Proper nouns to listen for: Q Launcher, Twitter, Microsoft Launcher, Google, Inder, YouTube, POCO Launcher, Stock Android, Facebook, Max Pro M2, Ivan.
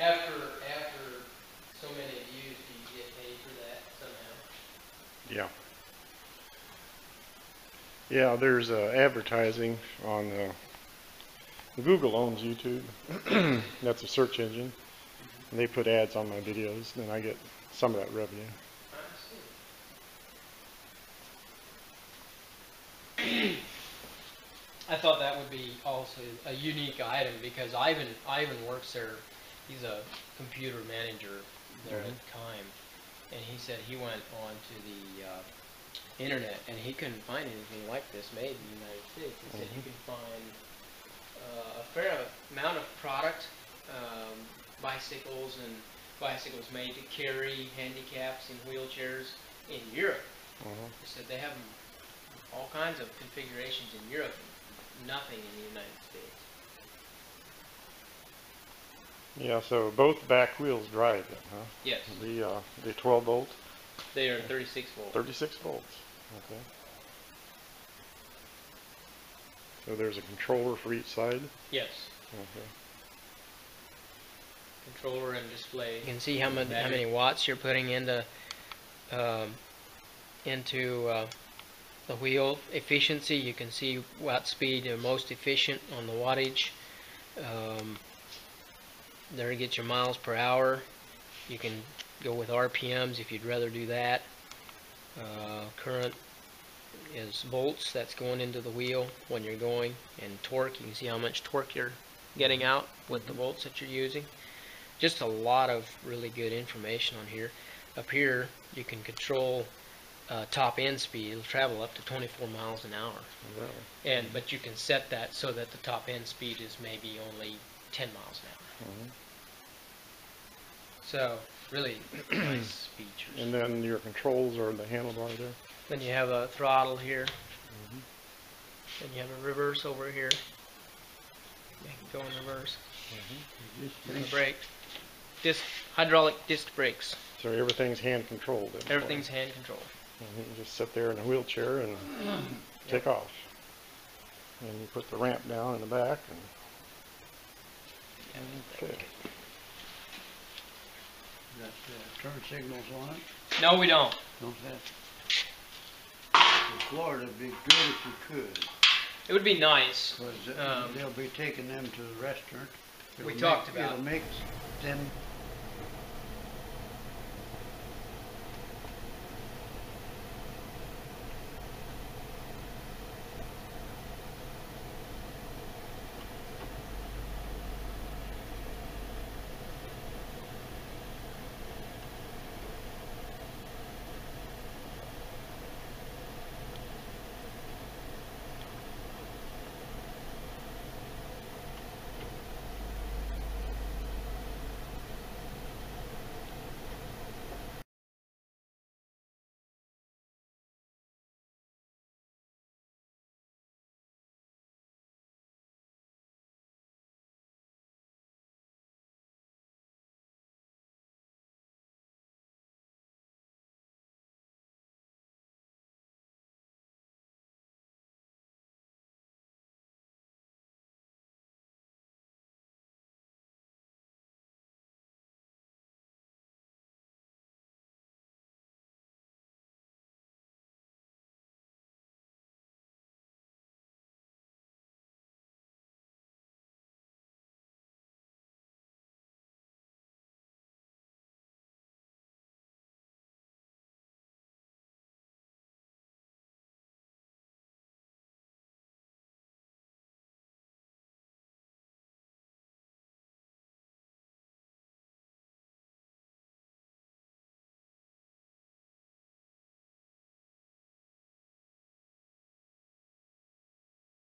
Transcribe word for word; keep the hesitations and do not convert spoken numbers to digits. after after so many views, do you get paid for that somehow? Yeah. Yeah, there's uh, advertising on uh, Google owns YouTube. That's a search engine. And they put ads on my videos, and I get some of that revenue. I see. I thought that would be also a unique item because Ivan Ivan works there. He's a computer manager there mm-hmm. at the time, and he said he went on to the uh, internet and he couldn't find anything like this made in the United States. He mm-hmm. said he could find uh, a fair amount of product. Um, bicycles and bicycles made to carry handicaps and wheelchairs in Europe. Mm-hmm. They said they have all kinds of configurations in Europe, nothing in the United States. Yeah, so both back wheels drive it, huh? Yes. The uh, the twelve volt? They are thirty-six volts. thirty-six volts, okay. So there's a controller for each side? Yes. Okay. Controller and display. You can see how much, how many watts you're putting into um, into uh, the wheel efficiency. You can see what speed is most efficient on the wattage. Um, there you get your miles per hour. You can go with R P Ms if you'd rather do that. Uh, current is volts. That's going into the wheel when you're going. And torque. You can see how much torque you're getting out with the volts that you're using. Just a lot of really good information on here. Up here, you can control uh, top end speed. It'll travel up to twenty-four miles an hour. Wow. And but you can set that so that the top end speed is maybe only ten miles an hour. Mm-hmm. So really nice features. And then your controls are the handlebar there. Then you have a throttle here. Mm-hmm. Then you have a reverse over here. You can go in reverse. Mm-hmm. And the brake. Disc, hydraulic disc brakes. So everything's hand controlled. Everything's hand controlled. You can just sit there in a wheelchair and mm-hmm. take yep. off. And you put the ramp down in the back. And yeah, okay. Got uh, turn signals on it? No, we don't. Don't have. In Florida, it'd be good if you could. It would be nice. Because um, they'll be taking them to the restaurant. It'll we make, talked about. It'll make them